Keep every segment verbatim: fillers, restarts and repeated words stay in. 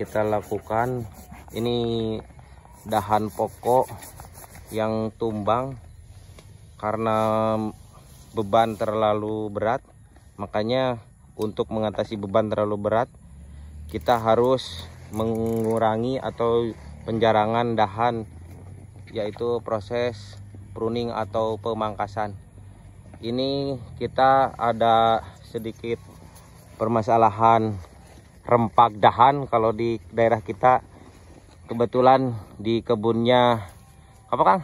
kita lakukan. Ini dahan pokok yang tumbang karena beban terlalu berat. Makanya untuk mengatasi beban terlalu berat, kita harus mengurangi atau penjarangan dahan, yaitu proses pruning atau pemangkasan. Ini kita ada sedikit permasalahan rempak dahan kalau di daerah kita. Kebetulan di kebunnya apa Kang?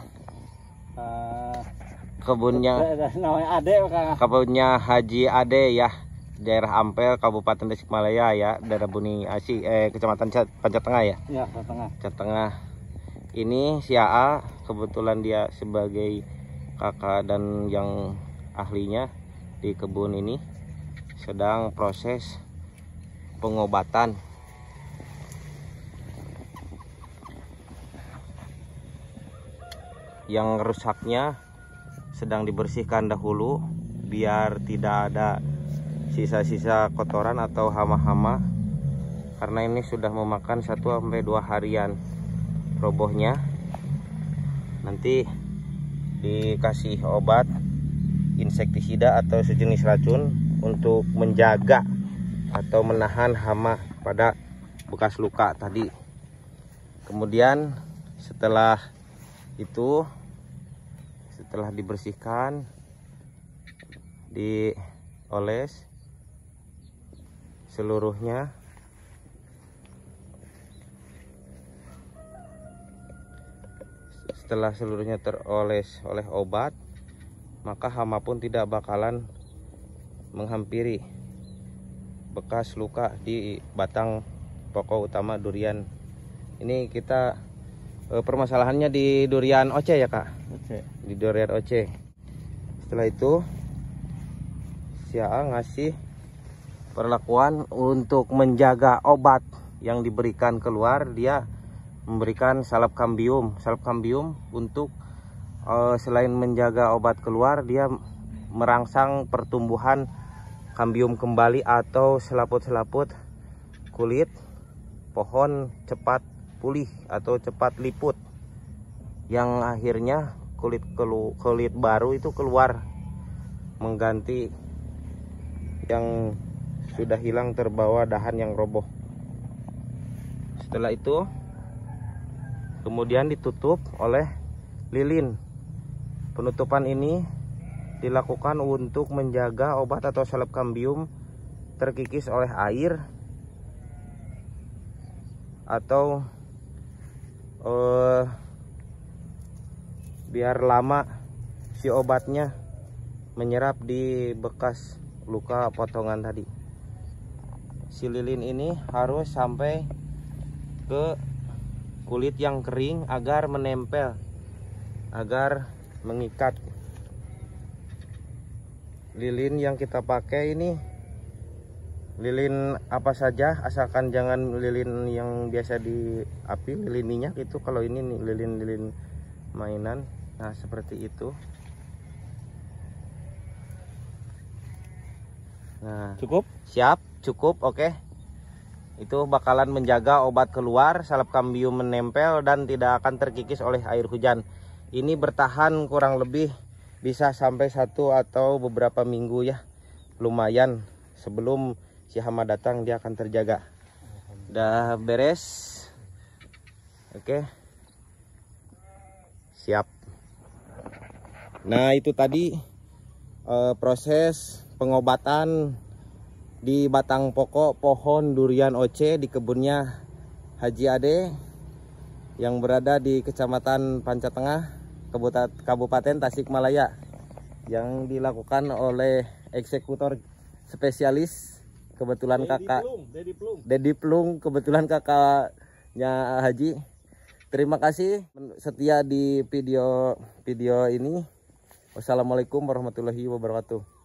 Uh, kebunnya namanya Ade, Kang. Kebunnya Haji Ade ya, daerah Ampel, Kabupaten Tasikmalaya ya, daerah Buni Asih, eh Kecamatan Pancatengah ya. Iya, Pancatengah. Cetengah. Ini Siaa, kebetulan dia sebagai kakak dan yang ahlinya di kebun ini sedang proses pengobatan. Yang rusaknya sedang dibersihkan dahulu biar tidak ada sisa-sisa kotoran atau hama-hama, karena ini sudah memakan satu sampai dua harian robohnya. Nanti dikasih obat insektisida atau sejenis racun untuk menjaga atau menahan hama pada bekas luka tadi. Kemudian setelah itu, setelah dibersihkan, dioles seluruhnya. Setelah seluruhnya teroles oleh obat, maka hama pun tidak bakalan menghampiri bekas luka di batang pokok utama durian. Ini kita e, permasalahannya di durian Ochee ya Kak? Ochee. Di durian Ochee. Setelah itu Siaa ngasih perlakuan untuk menjaga obat yang diberikan keluar. Dia memberikan salep kambium. Salep kambium untuk selain menjaga obat keluar, dia merangsang pertumbuhan kambium kembali atau selaput-selaput kulit pohon cepat pulih atau cepat liput, yang akhirnya kulit kulit baru itu keluar mengganti yang sudah hilang terbawa dahan yang roboh. Setelah itu kemudian ditutup oleh lilin. Penutupan ini dilakukan untuk menjaga obat atau salep kambium terkikis oleh air atau eh, biar lama si obatnya menyerap di bekas luka potongan tadi. Si lilin ini harus sampai ke kulit yang kering agar menempel, agar mengikat. Lilin yang kita pakai ini lilin apa saja, asalkan jangan lilin yang biasa di api, lilin minyak itu. Kalau ini lilin-lilin mainan, nah seperti itu. Nah, cukup? Siap, cukup, oke okay. Itu bakalan menjaga obat keluar, salep kambium menempel dan tidak akan terkikis oleh air hujan. Ini bertahan kurang lebih bisa sampai satu atau beberapa minggu ya. Lumayan, sebelum si hama datang dia akan terjaga. Udah beres. Oke. Siap. Nah itu tadi e, proses pengobatan di batang pokok pohon durian Ochee di kebunnya Haji Ade yang berada di Kecamatan Pancatengah, Kabupaten Tasikmalaya, yang dilakukan oleh eksekutor spesialis, kebetulan Deddy kakak Plung, Deddy Plung. Deddy Plung, kebetulan kakaknya Haji. Terima kasih setia di video video ini. Wassalamualaikum warahmatullahi wabarakatuh.